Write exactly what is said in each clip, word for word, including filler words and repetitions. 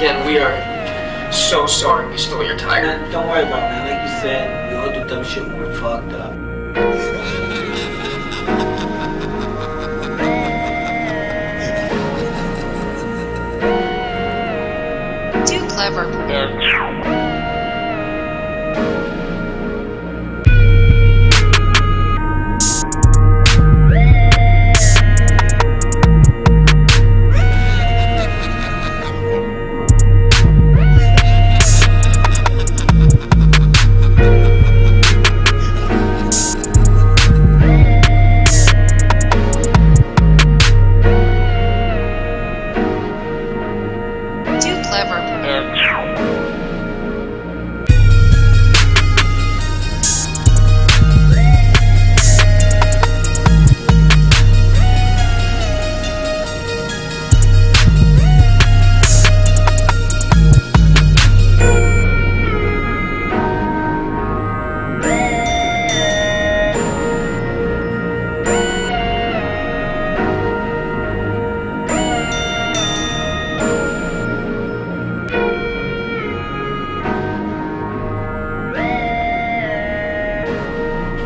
again, we are so sorry we stole your tiger. Man, don't worry about it, man. Like you said, we all do dumb shit when we're fucked up. Too clever. Yeah.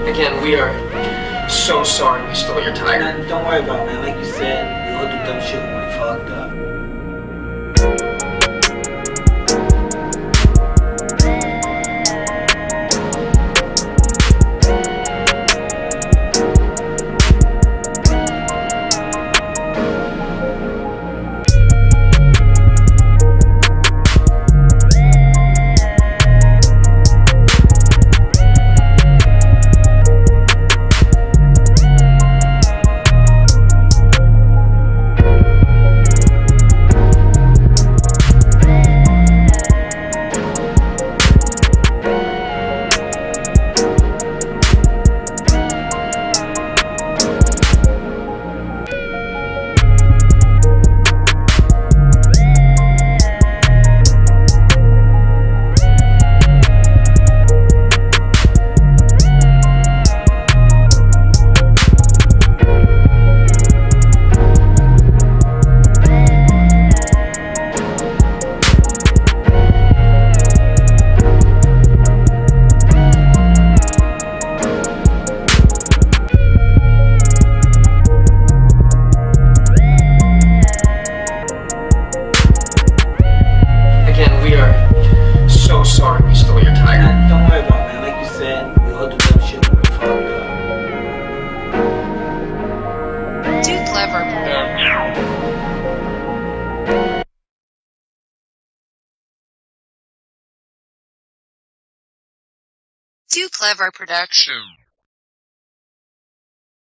Again, we are so sorry we stole your tiger. Man, don't worry about it, man. Like you said, we all do dumb shit when we're fucked up. two Klever production.